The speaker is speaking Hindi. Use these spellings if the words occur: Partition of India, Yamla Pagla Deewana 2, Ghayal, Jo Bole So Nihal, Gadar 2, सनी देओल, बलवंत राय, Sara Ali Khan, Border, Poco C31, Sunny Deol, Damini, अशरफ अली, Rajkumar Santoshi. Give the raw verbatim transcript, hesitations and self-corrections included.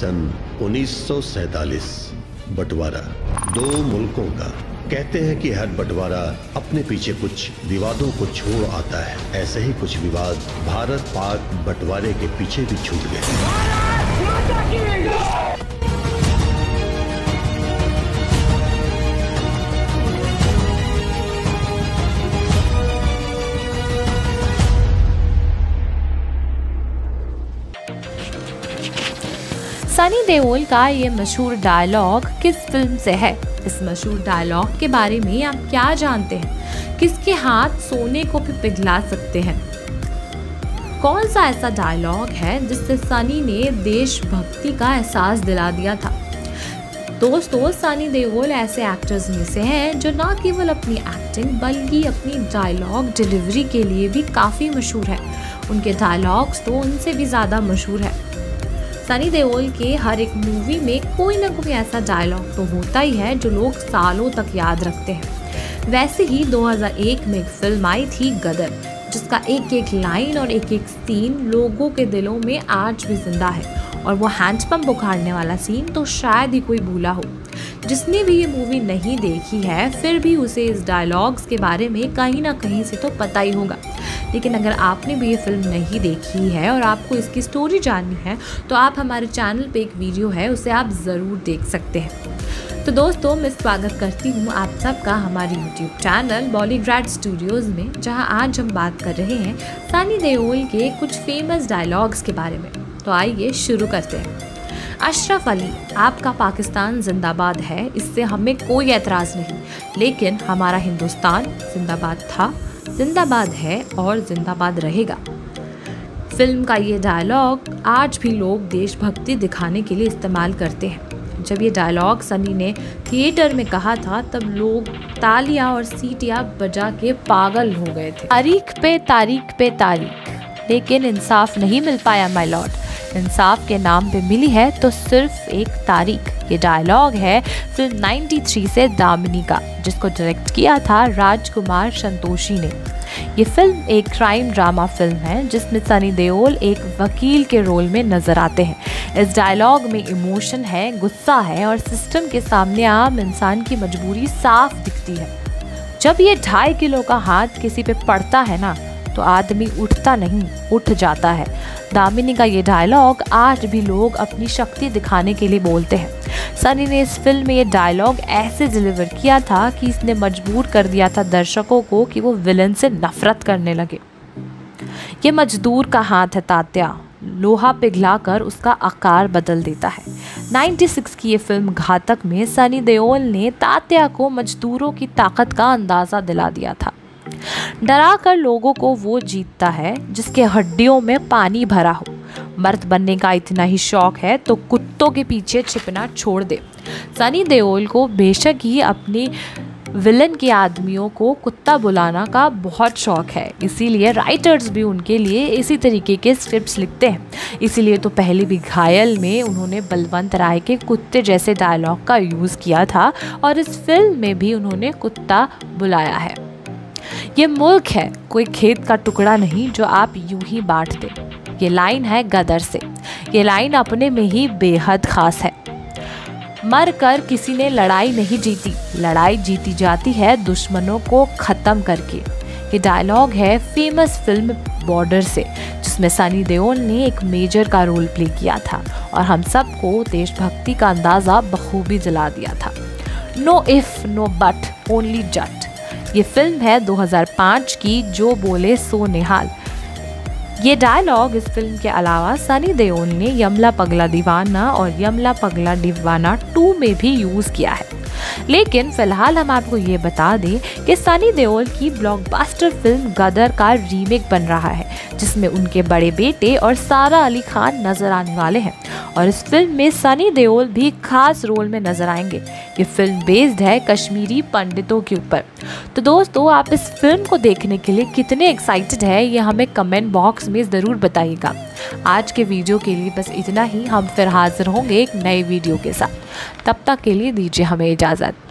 सन उन्नीस सौ सैंतालीस बंटवारा दो मुल्कों का। कहते हैं कि हर बंटवारा अपने पीछे कुछ विवादों को छोड़ आता है। ऐसे ही कुछ विवाद भारत पाक बंटवारे के पीछे भी छूट गए। सनी देओल का ये मशहूर डायलॉग किस फिल्म से है? इस मशहूर डायलॉग के बारे में आप क्या जानते हैं? किसके हाथ सोने को भी पिघला सकते हैं? कौन सा ऐसा डायलॉग है जिससे सनी ने देशभक्ति का एहसास दिला दिया था? दोस्तों, सनी देओल ऐसे एक्टर्स में से हैं जो ना केवल अपनी एक्टिंग बल्कि अपनी डायलॉग डिलीवरी के लिए भी काफ़ी मशहूर है। उनके डायलॉग्स तो उनसे भी ज़्यादा मशहूर है। सनी देओल के हर एक मूवी में कोई ना कोई ऐसा डायलॉग तो होता ही है जो लोग सालों तक याद रखते हैं। वैसे ही दो हज़ार एक में एक फिल्म आई थी गदर, जिसका एक एक लाइन और एक एक सीन लोगों के दिलों में आज भी जिंदा है। और वो हैंडपम्प उखाड़ने वाला सीन तो शायद ही कोई भूला हो। जिसने भी ये मूवी नहीं देखी है फिर भी उसे इस डायलॉग्स के बारे में कहीं ना कहीं से तो पता ही होगा। लेकिन अगर आपने भी ये फिल्म नहीं देखी है और आपको इसकी स्टोरी जाननी है तो आप हमारे चैनल पे एक वीडियो है उसे आप ज़रूर देख सकते हैं। तो दोस्तों, मैं स्वागत करती हूँ आप सबका हमारे यूट्यूब चैनल बॉलीवुड स्टूडियोज़ में, जहाँ आज हम बात कर रहे हैं सनी देओल के कुछ फेमस डायलॉग्स के बारे में। तो आइए शुरू करते हैं। अशरफ अली, आपका पाकिस्तान जिंदाबाद है, इससे हमें कोई एतराज़ नहीं, लेकिन हमारा हिंदुस्तान जिंदाबाद था, जिंदाबाद है और जिंदाबाद रहेगा। फिल्म का ये डायलॉग आज भी लोग देशभक्ति दिखाने के लिए इस्तेमाल करते हैं। जब ये डायलॉग सनी ने थिएटर में कहा था तब लोग तालियां और सीटियां बजा के पागल हो गए थे। तारीख पे तारीख पे तारीख, लेकिन इंसाफ नहीं मिल पाया माय लॉर्ड, इंसाफ के नाम पे मिली है तो सिर्फ एक तारीख। ये डायलॉग है फिल्म तिरानवे से दामिनी का, जिसको डायरेक्ट किया था राजकुमार संतोषी ने। ये फिल्म एक क्राइम ड्रामा फिल्म है जिसमें सनी देओल एक वकील के रोल में नज़र आते हैं। इस डायलॉग में इमोशन है, गुस्सा है और सिस्टम के सामने आम इंसान की मजबूरी साफ दिखती है। जब ये ढाई किलो का हाथ किसी पे पड़ता है ना तो आदमी उठता नहीं, उठ जाता है। दामिनी का ये डायलॉग आज भी लोग अपनी शक्ति दिखाने के लिए बोलते हैं। सनी ने इस फिल्म में ये डायलॉग ऐसे डिलीवर किया था कि इसने मजबूर कर दिया था दर्शकों को कि वो विलन से नफरत करने लगे। ये मजदूर का हाथ है तात्या, लोहा पिघला कर उसका आकार बदल देता है। छियानवे की ये फिल्म घातक में सनी देओल ने तात्या को मजदूरों की ताकत का अंदाज़ा दिला दिया था। डरा कर लोगों को वो जीतता है जिसके हड्डियों में पानी भरा हो। मर्द बनने का इतना ही शौक है तो कुत्तों के पीछे छिपना छोड़ दे। सनी देओल को बेशक ही अपने विलन के आदमियों को कुत्ता बुलाना का बहुत शौक है, इसीलिए राइटर्स भी उनके लिए इसी तरीके के स्क्रिप्ट्स लिखते हैं। इसीलिए तो पहले भी घायल में उन्होंने बलवंत राय के कुत्ते जैसे डायलॉग का यूज़ किया था और इस फिल्म में भी उन्होंने कुत्ता बुलाया है। ये मुल्क है, कोई खेत का टुकड़ा नहीं जो आप यूं ही बांट दे। ये लाइन है गदर से। ये लाइन अपने में ही बेहद ख़ास है। मर कर किसी ने लड़ाई नहीं जीती, लड़ाई जीती जाती है दुश्मनों को ख़त्म करके। ये डायलॉग है फेमस फिल्म बॉर्डर से, जिसमें सनी देओल ने एक मेजर का रोल प्ले किया था और हम सबको देशभक्ति का अंदाज़ा बखूबी दिला दिया था। No if no but only Jatt. ये फिल्म है दो हज़ार पाँच की जो बोले सो निहाल। ये डायलॉग इस फिल्म के अलावा सनी देओल ने यमला पगला दीवाना और यमला पगला दीवाना टू में भी यूज़ किया है। लेकिन फ़िलहाल हम आपको ये बता दें कि सनी देओल की ब्लॉकबस्टर फिल्म गदर का रीमेक बन रहा है, जिसमें उनके बड़े बेटे और सारा अली खान नज़र आने वाले हैं और इस फिल्म में सनी देओल भी खास रोल में नज़र आएंगे। ये फिल्म बेस्ड है कश्मीरी पंडितों के ऊपर। तो दोस्तों, आप इस फिल्म को देखने के लिए कितने एक्साइटेड हैं ये हमें कमेंट बॉक्स में ज़रूर बताइएगा। आज के वीडियो के लिए बस इतना ही। हम फिर हाज़िर होंगे एक नए वीडियो के साथ। तब तक के लिए दीजिए हमें इजाज़त।